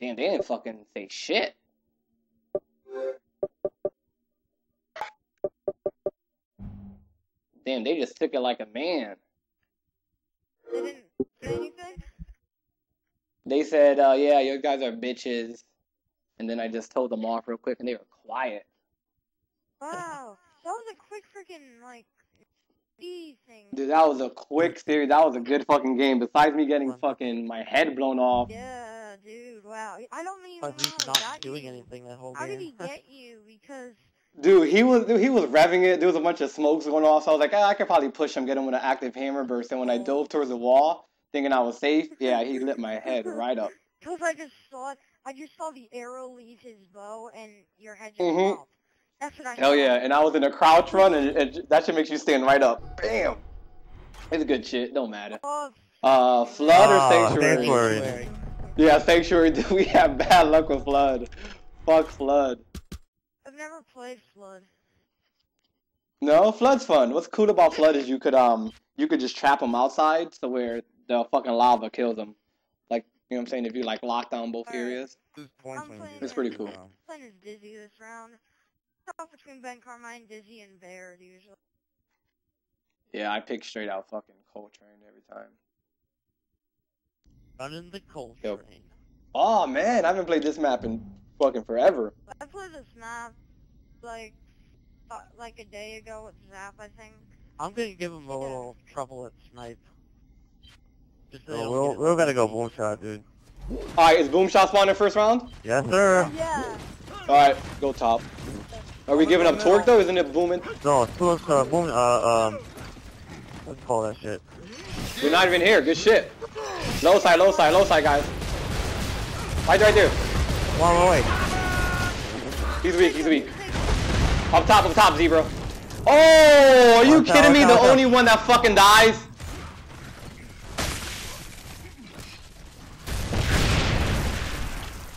Damn, they didn't fucking say shit. Damn, they just took it like a man. They didn't say anything? They said, yeah, you guys are bitches. And then I just told them off real quick, and they were quiet. Wow, that was a quick freaking, like, thing. Dude, that was a quick series. That was a good fucking game. Besides me getting fucking my head blown off. Yeah, dude, wow. I don't even know how he got doing anything that whole game. How did he get you? Because... Dude, he was revving it. There was a bunch of smokes going off, so I was like, ah, I could probably push him, get him with an active hammer burst. And when I dove towards the wall, thinking I was safe, yeah, he lit my head right up. Because I just saw the arrow leave his bow, and your head just popped. That's what I thought. Hell yeah, and I was in a crouch run, and that shit makes you stand right up. Bam! It's good shit, don't matter. Flood or Sanctuary? Sanctuary. Yeah, Sanctuary, dude, we have bad luck with Flood. Fuck Flood. I've never played Flood. No, Flood's fun. What's cool about Flood is you could just trap them outside to where the fucking lava kills them. Like, you know what I'm saying? If you like lock down both areas, it's pretty cool. I'm playing as Dizzy this round. It's off between Ben Carmine, Dizzy, and Baird usually. Yeah, I pick straight out fucking Coltrane every time. Running the Coltrane. Yo. Oh man, I haven't played this map in fucking forever. I played this map like a day ago with Snap, I think. I'm gonna give him a little trouble at Snipe. Just so we're gonna go Boomshot, dude. Alright, is Boomshot spawning first round? Yes, sir. Yeah. Alright, go top. Are we giving up torque though? Isn't it booming? No, it's close to booming. Let's call that shit. You're not even here. Good shit. Low side, guys. Right there. Long way. He's weak. Up top, Zebra. Oh, are you kidding me? The only one that fucking dies?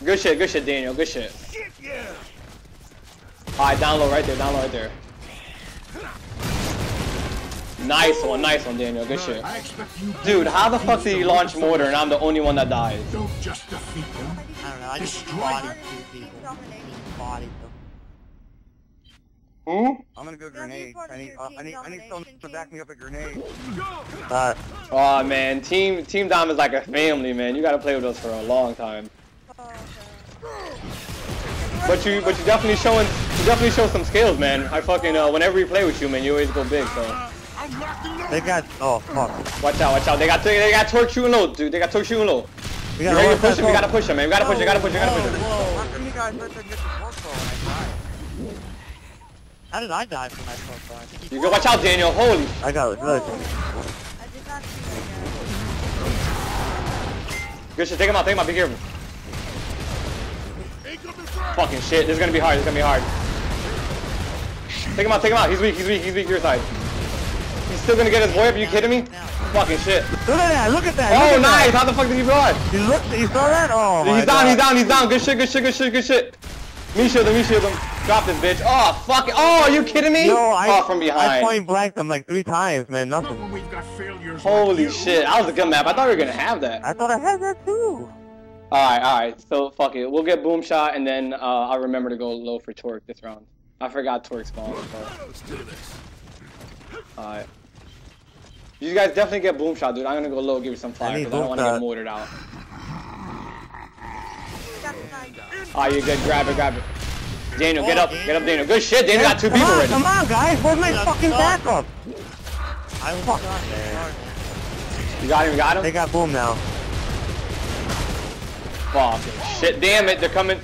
Good shit, Daniel, good shit. Alright, down low right there. Nice one, Daniel, good shit. Dude, how the fuck did he launch mortar and I'm the only one that dies? Don't just defeat them. I don't know, I just bodied two people. I'm gonna go grenade. I need someone to back me up a grenade. Aw man, Team Dom is like a family, man. You gotta play with us for a long time. But you definitely show some skills, man. I fucking whenever we play with you, man, you always go big. So they got fuck. Watch out. They got torque shooting low, dude. They got torque shooting low. We gotta push him. We gotta push him, man. We gotta push him. How come you guys let them get the torque low and I died? How did I die from that torque low? I think you go. Watch out, Daniel. Holy. I got it. Look. I did not see that guy. Good shit. Take him out. Be careful. Fucking shit, this is gonna be hard. Take him out, he's weak, your side. He's still gonna get his boy up, are you kidding me? Fucking shit. Look at that! Oh nice, how the fuck did he run? He saw that? Oh my God. He's down, good shit. Me shield him. Drop this bitch. Oh fuck it, oh are you kidding me? No, from behind. I point blanked him like 3 times, man, nothing. Holy shit, that was a good map, I thought we were gonna have that. I thought I had that too. Alright, so fuck it. We'll get Boomshot and then I'll remember to go low for Torque this round. I forgot Torque spawned. Alright. You guys definitely get Boomshot, dude. I'm gonna go low, give you some fire because I don't want to get mortared out. Alright, you're good. Grab it. Daniel, get up, Daniel. Good shit, Daniel got 2 people already. Come on, guys. Where's my fucking backup? I'm fucked up, man. You got him? They got Boom now. Fucking shit, damn it, they're coming.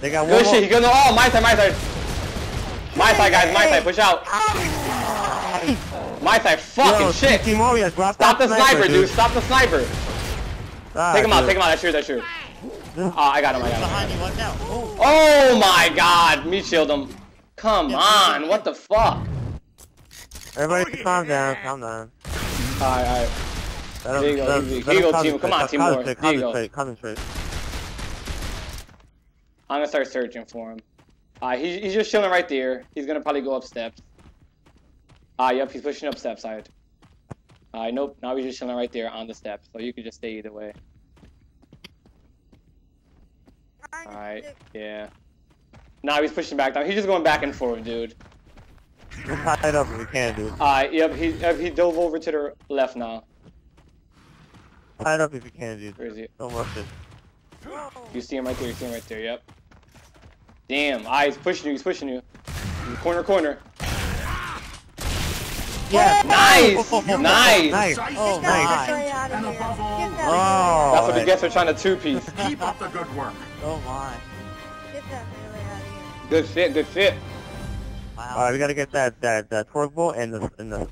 They got one. Good shit, he's gonna. Oh, my side, guys, push out. My side, fucking shit. Stop the sniper, dude. Take him out, that's yours. Oh, I got him. Oh my God, me shield him. Come on, what the fuck? Everybody calm down. Alright. Here you go, team. Come on, team. Concentrate. I'm gonna start searching for him. He's just chilling right there. He's gonna probably go up steps. Yep, he's pushing up step side. Nope. Now he's just chilling right there on the steps. So you could just stay either way. Alright, yeah. Nah, he's pushing back down. He's just going back and forth, dude. We're tied up if we can, dude. Alright, yep, he dove over to the left now. Tied up if you can, dude. Where is he? Don't rush it. You see him right there, yep. Damn, alright, he's pushing you, Corner, Yeah. Nice! Nice! Oh, nice. That's what he gets for trying to two-piece. Keep up the good work. Oh, my. Get that melee out of here. Good shit, Wow. Alright, we gotta get that torque bolt and the